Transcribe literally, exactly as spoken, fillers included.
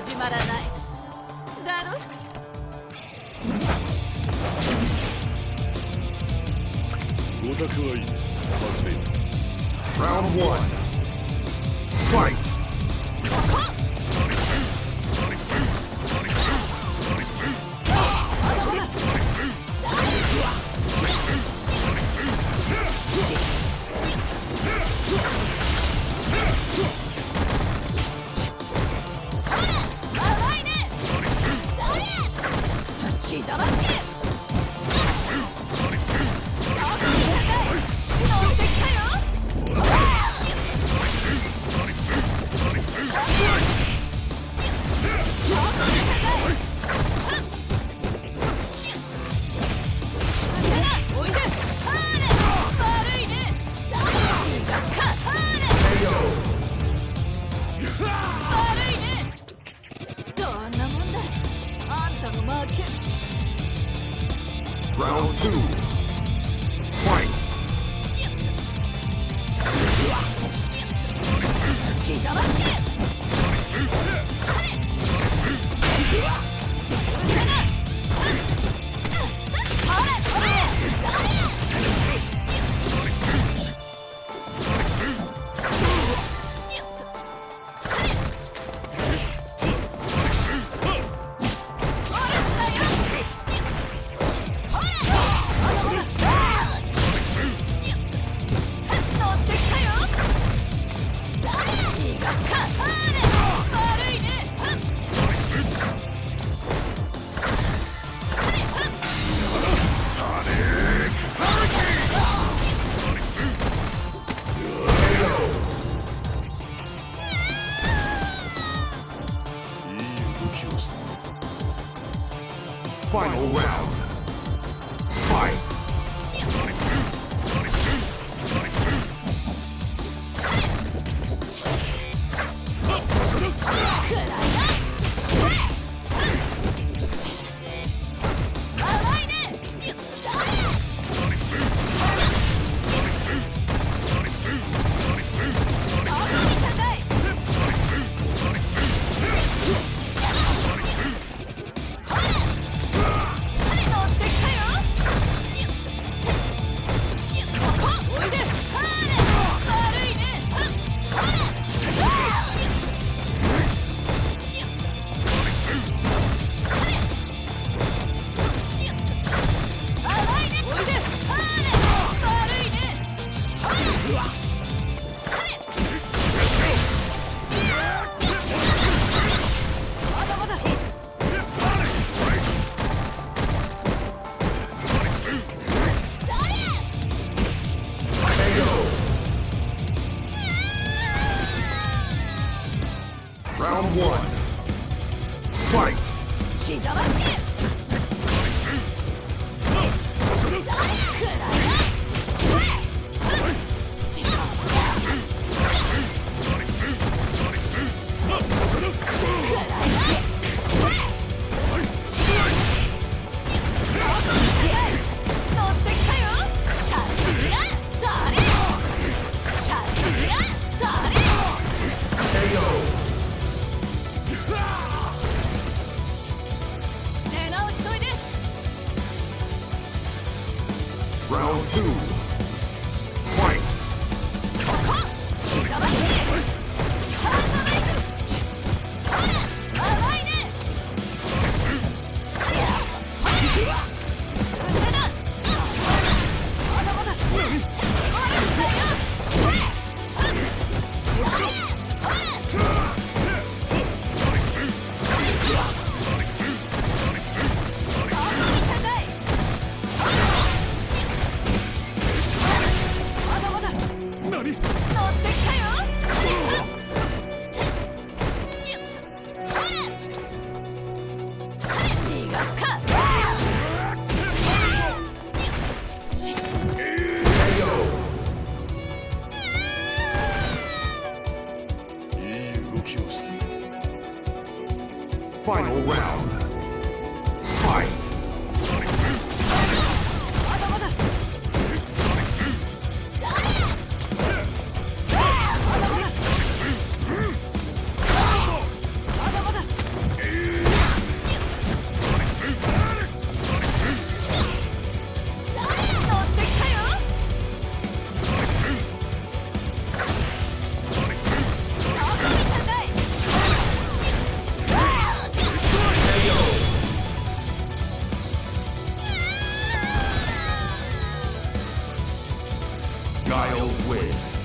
始まらないだろ。ござくはいい。始めよう。Round one. Fight. Round two. Fight. Final round. Fight. Round one. Fight. She's a basket. Round two. Fight. Final round. Fight. will win.